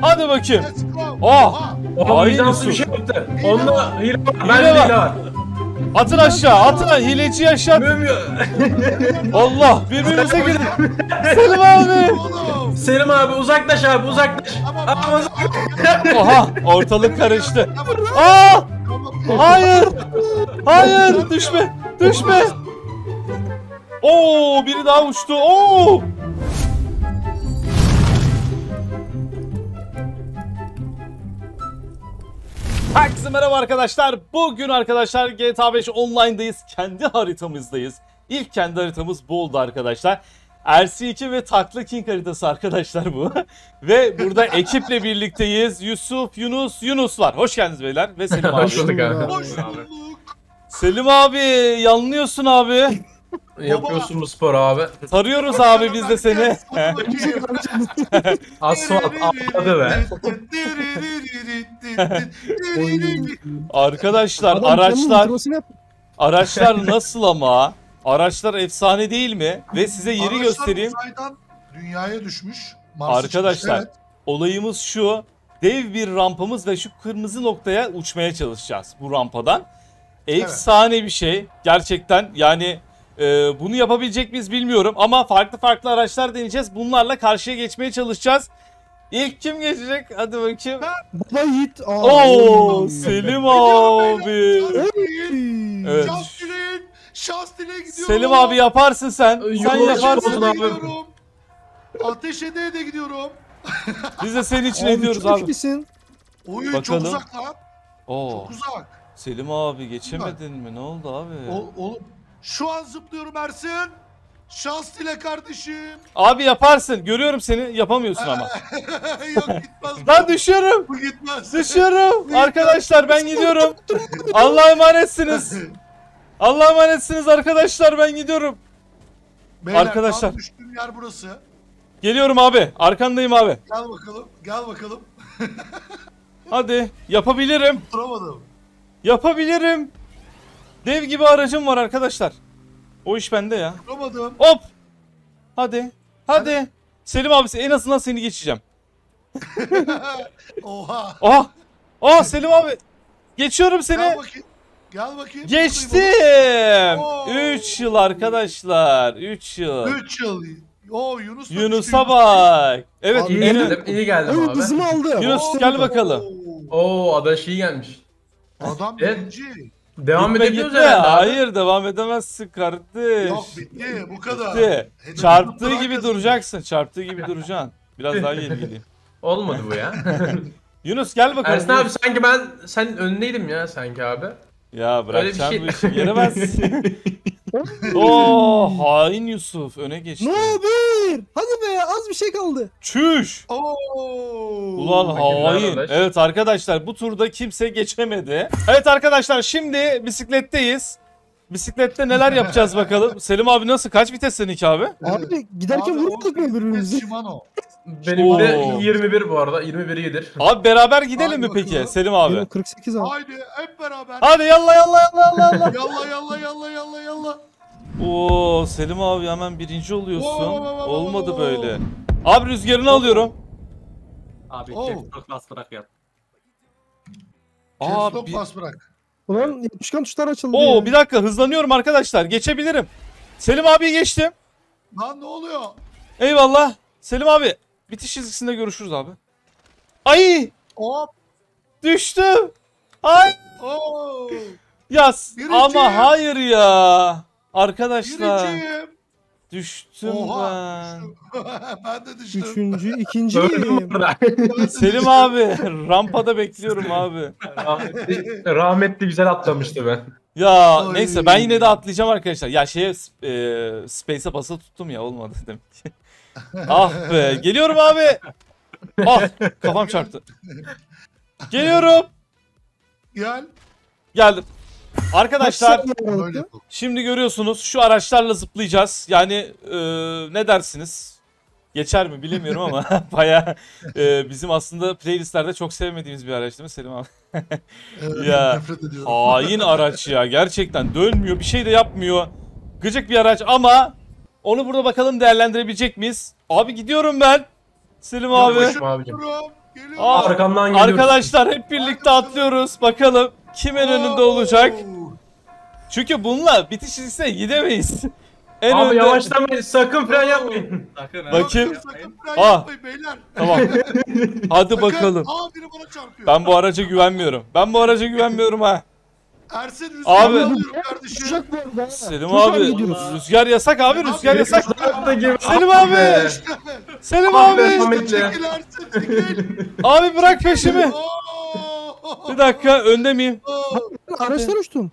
Hadi bakayım. Oh! Aynısı. Onunla hile var. Bende hile var. Atın aşağı, atın. Hileciyi aşağı. Allah, birbirimize girdik. Selim abi. Selim abi uzaklaş abi, uzaklaş. Oha, ortalık karıştı. Aa! Hayır. Hayır, düşme. Düşme. Oo, biri daha uçtu. Oo! Herkese merhaba arkadaşlar. Bugün arkadaşlar GTA 5 online'dayız. Kendi haritamızdayız. İlk kendi haritamız bu oldu arkadaşlar. RC2 ve Takla King haritası arkadaşlar bu. Ve burada ekiple birlikteyiz. Yusuf, Yunuslar. Hoş geldiniz beyler. Ve Selim abi. Hoş bulduk abi. Hoş bulduk. Selim abi yanlıyorsun abi. Yapıyorsun bu spor abi. Sarıyoruz abi biz de seni. Asfalt atladı be. Arkadaşlar adam, araçlar nasıl ama? Araçlar efsane değil mi? Ve size yeri araçlar göstereyim. Dünyaya düşmüş. Mars'a arkadaşlar çıkmış, evet. Olayımız şu. Dev bir rampamız ve şu kırmızı noktaya uçmaya çalışacağız bu rampadan. Efsane evet. Bir şey. Gerçekten yani bunu yapabilecek miyiz bilmiyorum. Ama farklı araçlar deneyeceğiz. Bunlarla karşıya geçmeye çalışacağız. İlk kim geçecek? Hadi bakayım. Baba Yiğit. Oo, Selim abi. Evet. Şans dile gidiyorum. Selim abi yaparsın sen. Sen yaparsın abi. Ateş edeye de gidiyorum. Biz de senin için ediyoruz abi. Oy, çok uzak lan. Oo. Çok uzak. Selim abi geçemedin mi? Ne oldu abi? Oğlum şu an zıplıyorum Ersin. Şans dile kardeşim. Abi yaparsın. Görüyorum seni. Yapamıyorsun ama. Yok gitmez. Lan düşüyorum. Bu gitmez. Düşüyorum. Arkadaşlar ben gidiyorum. Allah'a emanetsiniz. Allah'a emanetsiniz arkadaşlar, ben gidiyorum. Beyler, arkadaşlar. Düştüğüm yer burası. Geliyorum abi. Arkandayım abi. Gel bakalım. Gel bakalım. Hadi. Yapabilirim. Duramadım. Yapabilirim. Dev gibi aracım var arkadaşlar. O iş bende ya. Duramadım. Hop. Hadi. Selim abisi en azından seni geçeceğim. Oha. Oha. Oh Selim abi. Geçiyorum seni. Gel bakayım. Geçtim. 3 yıl arkadaşlar. 3 yıl. Oo, Yunus'a bak. Evet. Abi, iyi geldim abi. Evet, hızımı aldı. Yunus gel bakalım. Oo, adaş iyi gelmiş. Adam birinci. Devam edebiliyoruz herhalde. Hayır, devam edemezsin kardeş. Yok, bitti bu kadar. Bitti. Çarptığı gibi duracaksın. Çarptığı gibi duracaksın. Biraz daha geri gideyim. Olmadı bu ya. Yunus gel bakalım. Ersin abi sanki ben senin önündeydim ya sanki abi. Ya bırakacağım şey. Bu işi gelemez. Oo, hain Yusuf öne geçti. Ne haber? Hadi be, az bir şey kaldı. Çüş. Oo. Ulan hain. Evet arkadaşlar, bu turda kimse geçemedi. Evet arkadaşlar, şimdi bisikletteyiz. Bisiklette neler yapacağız bakalım. Selim abi nasıl? Kaç vites seninki abi? Abi giderken vurmadık mı birbirimizi? Shimano. Benim de 21 bu arada. 21 iyidir. Abi beraber gidelim mi peki Selim abi? 48 abi. Haydi hep beraber. Hadi yalla. yalla. Oo Selim abi hemen birinci oluyorsun. Olmadı böyle. Abi rüzgarını alıyorum. Abi checkstop bas bırak yap. Checkstop bas bırak. Ulan yapışkan tuşlar açıldı. Oo yani. Bir dakika, hızlanıyorum arkadaşlar. Geçebilirim. Selim abiyi geçtim. Lan ne oluyor? Eyvallah. Selim abi bitiş çizgisinde görüşürüz abi. Ay! Hop! Düştüm. Ay! Oo! Yas. Gireceğim. Ama hayır ya. Arkadaşlar. Gireceğim. Düştüm. Oha, ben. Ben de düştüm. Üçüncü, ikinci geleyim. Selim abi rampada bekliyorum abi. Rahmetli güzel atlamıştı ben. Ya oy. Neyse ben yine de atlayacağım arkadaşlar. Ya space'e basa tuttum ya, olmadı demek ki. Ah be, geliyorum abi. Ah kafam çarptı. Geliyorum. Geldim. Arkadaşlar şimdi görüyorsunuz şu araçlarla zıplayacağız. Yani ne dersiniz? Geçer mi bilemiyorum ama baya bizim aslında playlistlerde çok sevmediğimiz bir araç değil mi Selim abi? Ya hain araç ya, gerçekten dönmüyor, bir şey de yapmıyor. Gıcık bir araç ama onu burada bakalım değerlendirebilecek miyiz? Abi gidiyorum ben. Selim abi. Aa, arkamdan geliyor. Arkadaşlar hep birlikte atlıyoruz. Bakalım kimin önünde olacak? Çünkü bununla bitiş listeye gidemeyiz. En abi önde... yavaşlamayın, sakın fren yapmayın. Sakın, bakayım. Sakın fren yapmayın beyler. Tamam. Hadi bakalım. Aa, biri bana çarpıyor. Ben bu araca güvenmiyorum. Ha. Ersin rüzgar abi. Kardeşim. Selim abi. Rüzgar yasak abi, rüzgar yasak. Selim abi. Selim abi. Abi bırak peşimi. Bir dakika, önde miyim? Araçtan uçtum.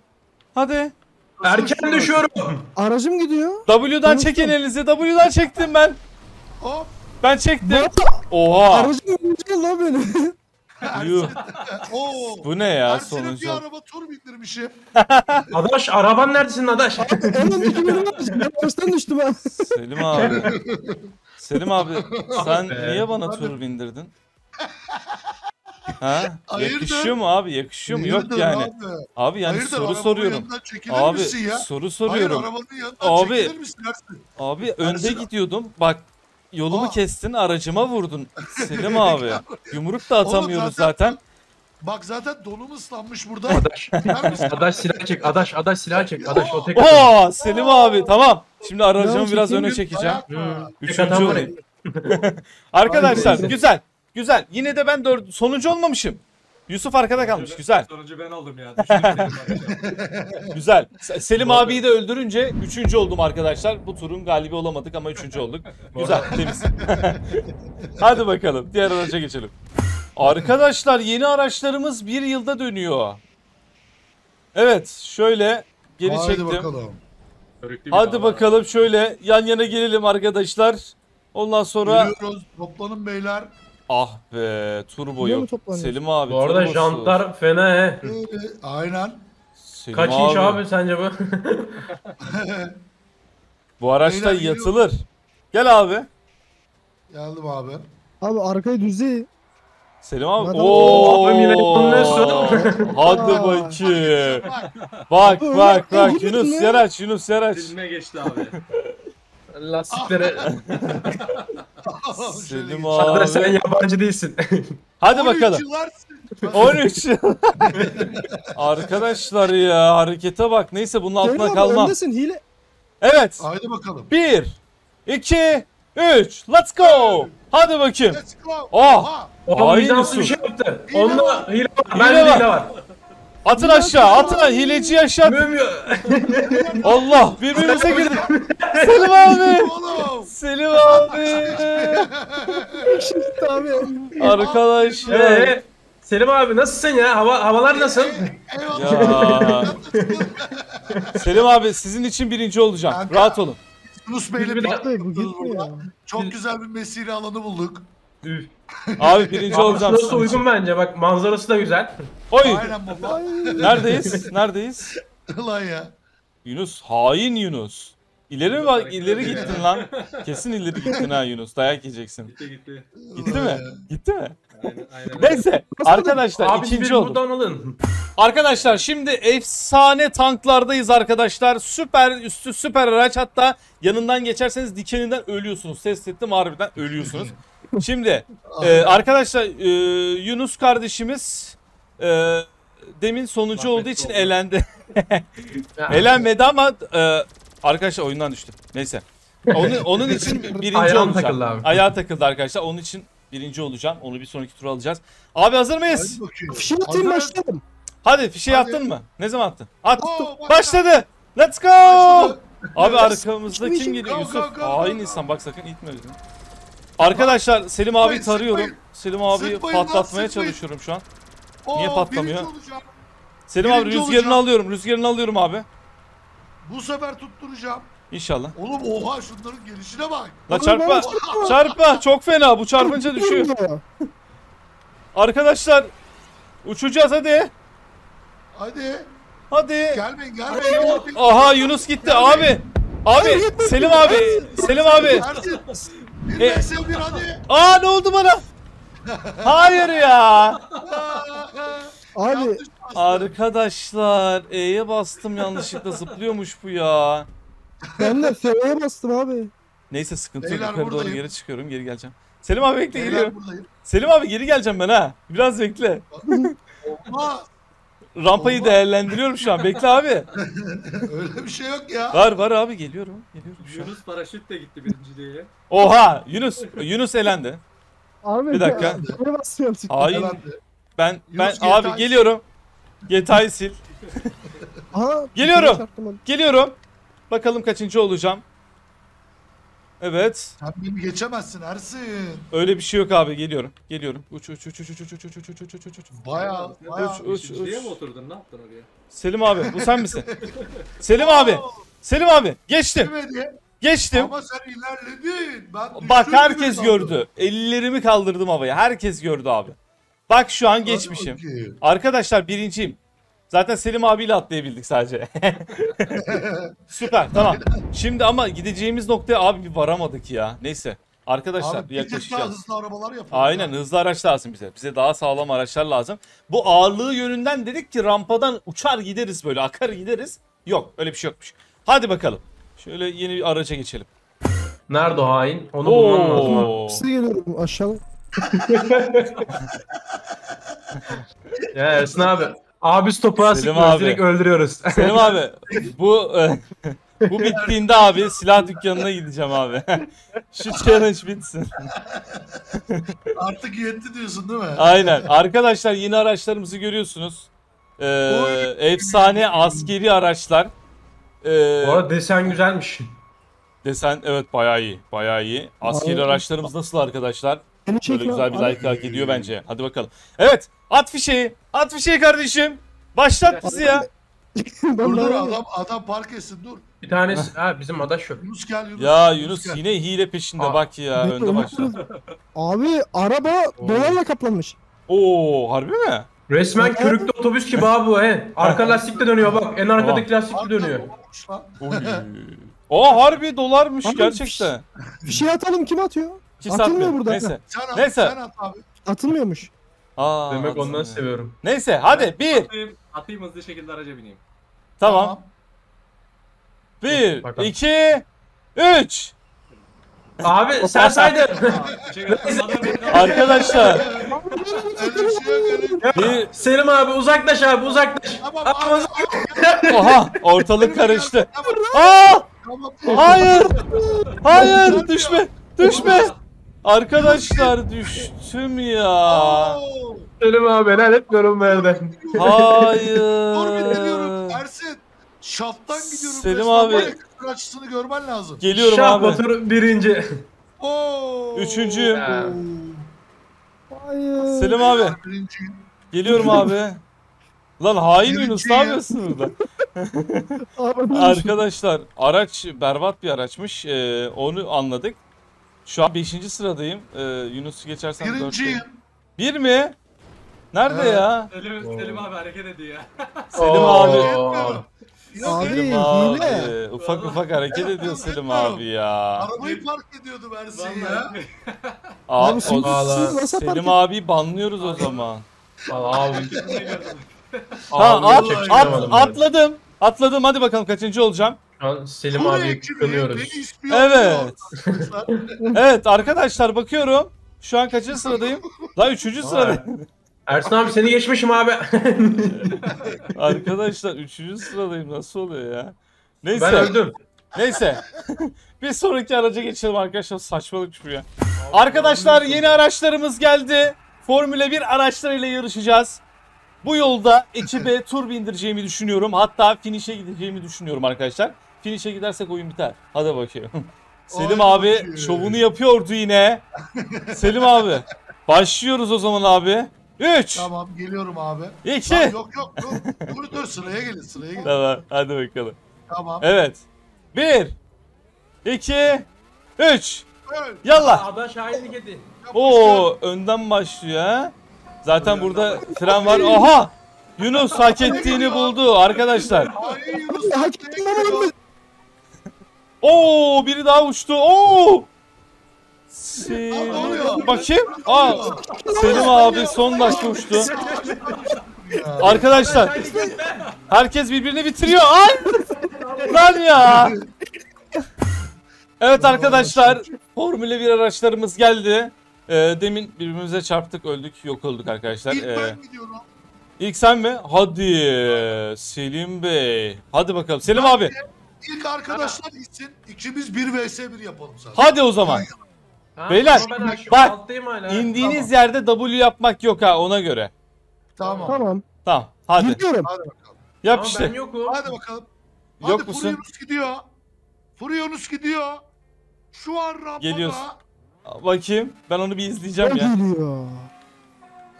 Hadi. Erken düşüyorum. Aracım gidiyor. W'dan çekin elinizi. W'dan çektim ben. Hop. Ben çektim. Oha. Aracım gidiyor lan benim. Bu ne ya sonucu? Ersin'e bir araba tur bindirmişim. Adaş, araban neredesin Adaş? Araçtan düştüm ben. Selim abi. Selim abi sen niye bana tur bindirdin? Ha? Hayırdır? Yakışıyor mu abi? Yakışıyor mu? Hayırdır, yok yani. Abi yani hayırdır, soru soruyorum. Abi ya? Soru soruyorum. Hayır, abi. Abi Ersin önde gidiyordum. Bak yolumu kestin, aracıma vurdun. Selim abi. Yumruk da atamıyoruz oğlum, zaten. Bak zaten donum ıslanmış burada. Adaş. Adaş silah çek. Adaş silah çek. Adaş o tek. Oo, Selim abi tamam. Şimdi aracımı biraz öne çekeceğim. Üçüncü. Arkadaşlar güzel. Güzel. Yine de ben sonuncu olmamışım. Yusuf arkada kalmış. Güzel. Sonuncu ben oldum ya. Güzel. Selim abiyi de öldürünce üçüncü oldum arkadaşlar. Bu turun galibi olamadık ama üçüncü olduk. Güzel. Temiz. Hadi bakalım. Diğer araca geçelim. Arkadaşlar yeni araçlarımız bir yılda dönüyor. Evet. Şöyle geri çektim. Hadi bakalım. Hadi bakalım şöyle yan yana gelelim arkadaşlar. Ondan sonra... Yürüyoruz. Toplanın beyler. Ah be, turbo yok. Selim abi. Bu arada turbosu. Jantlar fena he. Aynen. Selim kaç inç abi sence bu? Bu araçta yatılır. Yok. Gel abi. Geldim abi. Abi arkayı düzleyin. Selim abi. Ooo. Hadi bakayım. Bak. Yunus Yaraç. Dilime geçti abi. Lastiklere. Selim abi. Sadece sen yabancı değilsin. Hadi bakalım. 13 yıl. Arkadaşlar ya harekete bak. Neyse bunun altına abi, kalmam. Öndesin, hile. Evet. Haydi bakalım. 1, 2, 3. Let's go. Hadi bakayım. Oh. Aynısı bir şey yaptı. Onda hile var. Bende hile var. Atın aşağı, hileciyi aşağı atın. Allah, birbirimize girdik. Selim abi. Selim abi. Arkadaşlar. Selim abi nasılsın ya? Havalar nasıl? Ya. Selim abi sizin için birinci olacağım. Kanka, rahat olun. Yunus Bey'le birlikte çok güzel bir mesire alanı bulduk. Abi birinci olacağım. Manzarası uygun bence. Bak manzarası da güzel. Oy. Aynen baba. Neredeyiz? Ulan ya. Yunus hain Yunus. İleri bak, ileri gittin lan. Kesin ileri gittin ha Yunus. Dayak yiyeceksin. Gitti. Gitti mi? Aynen. Neyse arkadaşlar abi, ikinci oldum. Arkadaşlar şimdi efsane tanklardayız arkadaşlar. Süper araç, hatta yanından geçerseniz dikeninden ölüyorsunuz. Test ettim, harbiden ölüyorsunuz. Şimdi arkadaşlar Yunus kardeşimiz demin sonucu olduğu için elendi. Elenmedi ama arkadaşlar oyundan düştü. Neyse. Onun için birinci olacağım. Ayağa takıldı arkadaşlar. Onun için birinci olacağım. Onu bir sonraki tura alacağız. Abi hazır mıyız? Fişi atayım, başladım. Hadi fişi attın mı? Ne zaman attın? At. Başladı. Let's go. Abi arkamızda kim geliyor? Yusuf. Aynı insan. Bak sakın itme özünü. Arkadaşlar Selim abi tarıyorum. Selim abi patlatmaya çalışıyorum şu an. Niye patlamıyor? Selim abi rüzgarını alıyorum. Abi. Bu sefer tutturacağım. İnşallah. Oğlum oha, şunların gelişine bak. La çarpma. Çok fena. Bu çarpınca düşüyor. Arkadaşlar uçacağız hadi. Gelmeyin, gelmeyin. Aha Yunus gitti abi. Selim abi. Aa ne oldu bana? Hayır ya. Abi arkadaşlar E'ye bastım yanlışlıkla, zıplıyormuş bu ya. Ben de F'ye bastım abi. Neyse sıkıntı yok, yukarı doğru geri çıkıyorum, geri geleceğim. Selim abi bekle, geliyorum. Selim abi geri geleceğim ben ha. Biraz bekle. Rampayı değerlendiriyorum şu an. Bekle abi. Öyle bir şey yok ya. Var var abi, geliyorum. Yunus paraşütle gitti birinciliğe. Oha, Yunus elendi. Abi, bir dakika. Hayır. Ben abi geliyorum. GTA'yı sil. Aha, geliyorum. Bakalım kaçıncı olacağım. Evet. Sen beni geçemezsin Ersin. Öyle bir şey yok abi, geliyorum. Uç. Bayağı. Uç. Niye mi oturdun? Ne yaptın oraya? Selim abi, bu sen misin? Selim abi, geçtim. Ama sen ilerledin. Ben bak, herkes gördü. Ellerimi kaldırdım havaya. Herkes gördü abi. Bak şu an geçmişim. Arkadaşlar birinciyim. Zaten Selim abiyle atlayabildik sadece. Süper, tamam. Şimdi ama gideceğimiz noktaya abi bir varamadık ya. Neyse arkadaşlar, abi, yaklaşacağız. Abi hızlı arabalar yapalım. Aynen ya. Hızlı araç lazım bize. Bize daha sağlam araçlar lazım. Bu ağırlığı yönünden dedik ki rampadan uçar gideriz, böyle akar gideriz. Yok, öyle bir şey yokmuş. Hadi bakalım. Şöyle yeni bir araca geçelim. Nerede o hain? Onu bulmam lazım. Size geliyorum aşağıda. Ya Ersin abi. Abi topuğa sıkıyoruz, direkt öldürüyoruz. Selim abi, bu bittiğinde abi silah dükkanına gideceğim abi. Şu challenge bitsin. Artık yetti diyorsun değil mi? Aynen. Arkadaşlar yeni araçlarımızı görüyorsunuz. Efsane askeri araçlar. Bu arada desen güzelmiş. Desen evet, bayağı iyi. Askeri araçlarımız nasıl arkadaşlar? Böyle güzel bir like hak ediyor bence. Hadi bakalım. Evet. At fişeği kardeşim. Başlat bizi ya. Dur adam park etsin, dur. Bir tanesi ha, bizim adaş yok. Yunus gel, Yunus. Ya Yunus gel. Yine hile peşinde bak ya, önde başladı. Abi araba dolarla kaplanmış. Oo, harbi mi? Resmen körüklü otobüs gibi abi bu he. Arka lastik de dönüyor bak. En arkadaki lastik de dönüyor. Oo harbi dolarmış abi, gerçekten. Bir şey atalım, kim atıyor? Atılmıyor burada. Neyse. Sen at abi. Atılmıyormuş. Aa, demek ondan ya. Seviyorum. Neyse hadi bir. Atayım hızlı şekilde, araca bineyim. Tamam. 1, 2, 3. Abi sen saydın. Arkadaşlar. Selim abi uzaklaş. Oha, ortalık karıştı. Aa! Hayır düşme. Arkadaşlar düştüm ya. Selim abi helal etmiyorum verden. Hayır. Dur bir geliyorum Ersin. Şafttan gidiyorum. Selim abi. Açısını görmen lazım. Geliyorum şaf abi. Şaft birinci. Oo. Üçüncüyüm. Hayır. Selim abi. Geliyorum abi. Lan hain Yunus, ne yapıyorsun burada? Arkadaşlar araç berbat bir araçmış. Onu anladık. Şu an 5. sıradayım. Yunus'u geçersem 4'teyim. 1 mi? Nerede ya? Selim abi hareket ediyor. Selim abi. Ufak hareket ediyor Selim abi ya. Arabayı park ediyordu Ersin ya. Abi Selim abi banlıyoruz o zaman. Abi. Atladım. Hadi bakalım kaçıncı olacağım? Selim abi kınıyoruz. Evet. Evet arkadaşlar bakıyorum. Şu an kaçıncı sıradayım? Daha 3. sıradayım. Ersin abi seni geçmişim abi. Arkadaşlar 3. sıradayım, nasıl oluyor ya? Neyse. Ben öldüm. Neyse. Bir sonraki araca geçelim arkadaşlar. Saçmalık şu ya. Arkadaşlar yeni araçlarımız geldi. Formula 1 araçlarıyla yarışacağız. Bu yolda ekibe tur bindireceğimi düşünüyorum. Hatta finişe gideceğimi düşünüyorum arkadaşlar. Finişe gidersek oyun biter. Hadi bakayım. Selim abi şovunu yapıyordu yine. Selim abi. Başlıyoruz o zaman abi. 3. Tamam geliyorum abi. 2. Yok. Dur sıraya gelin. Tamam hadi bakalım. Tamam. Evet. 1, 2, 3. Yallah. Adaş hainlik edin. Oo önden başlıyor. Zaten burada fren var. Oha! Yunus hak ettiğini buldu arkadaşlar. Oo biri daha uçtu. Oo! Bakayım. Aa! Selim abi son dakika uçtu. Arkadaşlar herkes birbirini bitiriyor. Ay! Lan ya. Evet arkadaşlar Formula 1 araçlarımız geldi. Demin birbirimize çarptık, öldük, yok olduk arkadaşlar. İlk ben gidiyorum. İlk sen mi? Hadi Selim Bey. Hadi bakalım Selim abi. İlk arkadaşlar gitsin. İkimiz 1 vs 1 yapalım zaten. Hadi o zaman. Ha, beyler bak indiğiniz yerde W yapmak yok ha, ona göre. Tamam. Tamam. Tamam hadi. Gidiyorum. Hadi bakalım. Yap tamam, işte. Ben yokum. Hadi bakalım. Hadi, yok musun? Furiyonuz gidiyor. Furiyonuz gidiyor. Şu an rampada. Geliyorsun. Bakayım ben onu bir izleyeceğim ya. Geliyor.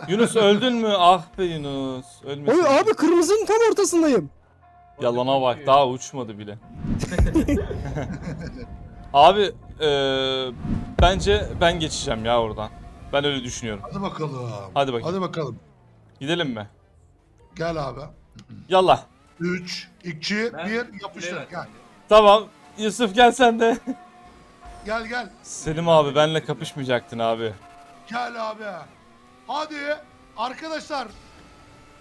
Yunus öldün mü? Ah be Yunus. Ölmesin. Oy, abi kırmızının tam ortasındayım. Yalana bak, daha uçmadı bile. Abi bence ben geçeceğim ya oradan. Ben öyle düşünüyorum. Hadi bakalım. Hadi bakalım. Hadi bakalım. Gidelim mi? Gel abi. Yallah. 3, 2, 1 yapıştır. Gel. Tamam. Yusuf gel sen de. Gel gel. Selim abi benle kapışmayacaktın abi. Gel abi. Hadi arkadaşlar.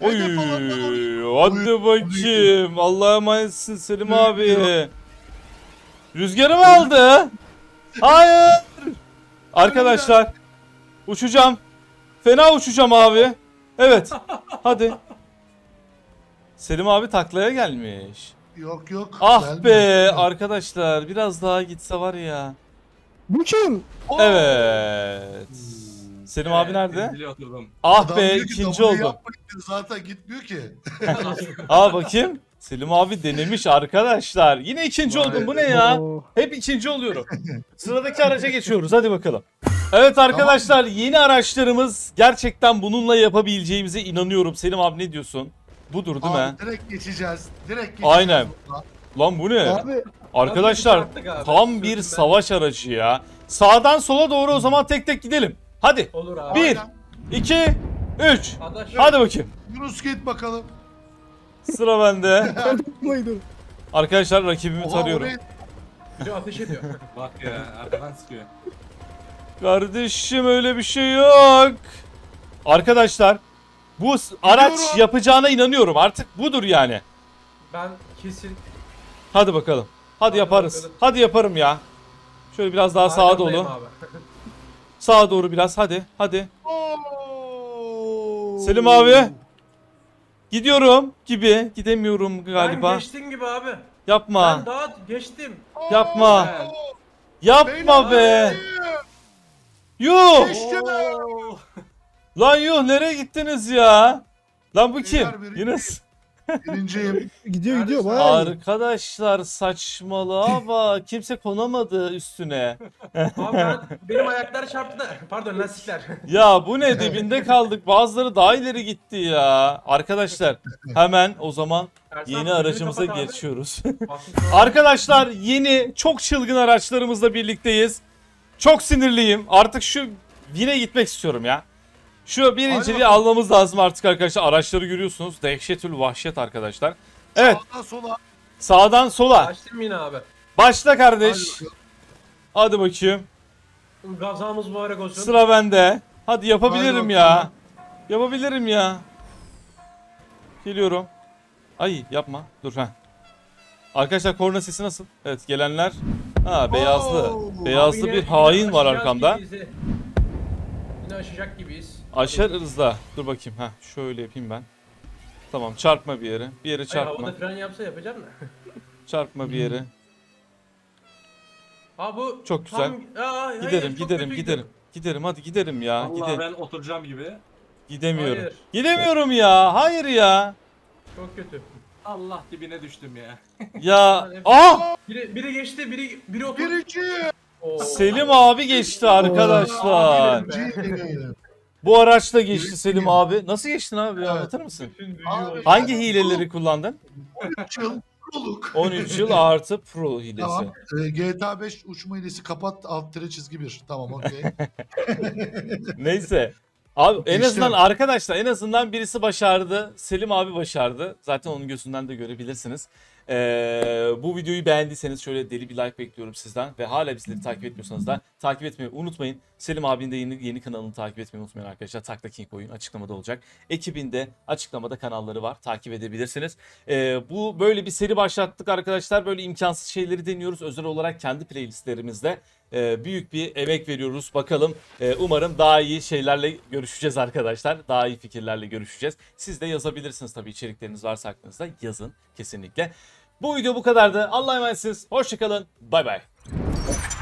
Oy, hadi bakayım. Allah'a emanetsin Selim abi. Rüzgarı mı aldı? Hayır. Arkadaşlar uçacağım. Fena uçacağım abi. Evet. Hadi. Selim abi taklaya gelmiş. Yok yok. Ah gelmiyor. Be arkadaşlar biraz daha gitse var ya. Bu kim? Evet. Selim abi nerede? Ah adam be ikinci oldu. Zaten gitmiyor ki. Aa bakayım. Selim abi denemiş arkadaşlar. Yine ikinci oldum. Bu ne ya? Hep ikinci oluyorum. Sıradaki araca geçiyoruz. Hadi bakalım. Evet arkadaşlar yeni araçlarımız gerçekten bununla yapabileceğimize inanıyorum. Selim abi ne diyorsun? Budur değil mi? Direkt geçeceğiz. Direkt geçeceğiz. Aynen. Burada. Lan bu ne? Abi, arkadaşlar tam bir savaş aracı ya. Sağdan sola doğru o zaman tek tek gidelim. Hadi. Olur abi. 1, 2, 3. Hadi bakayım. Yunus git bakalım. Sıra bende. Arkadaşlar rakibimi tarıyorum. Oraya... ateş ediyor. Bak ya arkadan sıkıyor. Kardeşim öyle bir şey yok. Arkadaşlar bu araç yapacağına inanıyorum. Artık budur yani. Ben kesin. Hadi bakalım. Hadi yaparız. Bakalım. Hadi yaparım ya. Şöyle biraz daha sağa doğru. Sağa doğru biraz hadi. Hadi. Oo. Selim abi. Gidiyorum gibi. Gidemiyorum galiba. Ben geçtin gibi abi. Yapma. Ben daha geçtim. Yapma. Oo. Yapma be. Yuh. Lan yuh nereye gittiniz ya? Lan bu kim? Yunus. Birinciyim. Gidiyor bayağı. Arkadaşlar saçmalığa bak. Kimse konamadı üstüne. Abi benim ayaklar çarptı. Pardon lastikler. Ya bu ne dibinde kaldık. Bazıları daha ileri gitti ya. Arkadaşlar hemen o zaman yeni aracımıza geçiyoruz. Arkadaşlar yeni çok çılgın araçlarımızla birlikteyiz. Çok sinirliyim. Artık şu yine gitmek istiyorum ya. Şu birinciliği almamız lazım artık arkadaşlar. Araçları görüyorsunuz. Dehşetül vahşet arkadaşlar. Evet. Sağdan sola. Sağdan sola. Başlayayım yine abi. Başla kardeş. Hadi bakayım. Gazamız mübarek olsun. Sıra bende. Hadi yapabilirim ya. Yapabilirim ya. Geliyorum. Ay yapma. Dur ha. Arkadaşlar korna sesi nasıl? Evet gelenler. Ha beyazlı. Oo, beyazlı bir hain var arkamda. Bizi. Aşacak gibiyiz. Aşarız da. Dur bakayım. Ha, şöyle yapayım ben. Tamam, çarpma bir yere. Bir yere çarpma. Havada fren yapsa yapacak mı? Çarpma bir yere. Ha bu çok güzel. Tam... Aa, giderim, hayır, giderim. Giderim, hadi giderim ya. Vallahi gidelim. Ben oturacağım gibi. Gidemiyorum. Hayır. Gidemiyorum ya. Hayır ya. Çok kötü. Allah dibine düştüm ya. Ya. Ah! Biri geçti, biri oturdu. Selim abi geçti arkadaşlar. Bu araçla geçti Selim abi. Nasıl geçtin abi? Evet. Anlatır mısın? Abi, hangi hileleri kullandın? 13 yıl proluk. 13 yıl artı pro hilesi. Tamam. GTA 5 uçma hilesi kapat alt tire çizgi 1. Tamam okey. Neyse. Abi en azından arkadaşlar birisi başardı. Selim abi başardı. Zaten onun gözünden de görebilirsiniz. Bu videoyu beğendiyseniz şöyle deli bir like bekliyorum sizden ve hala bizleri takip etmiyorsanız da takip etmeyi unutmayın. Selim abinin de yeni kanalını takip etmeyi unutmayın arkadaşlar. Takla King oyun açıklamada olacak. Ekibinde açıklamada kanalları var. Takip edebilirsiniz. Bu böyle bir seri başlattık arkadaşlar. Böyle imkansız şeyleri deniyoruz. Özel olarak kendi playlistlerimizde büyük bir emek veriyoruz. Bakalım, umarım daha iyi şeylerle görüşeceğiz arkadaşlar. Daha iyi fikirlerle görüşeceğiz. Siz de yazabilirsiniz tabii, içerikleriniz varsa aklınızda. Yazın kesinlikle. Bu video bu kadardı. Allah'a emanetsiniz. Hoşçakalın. Bay bay.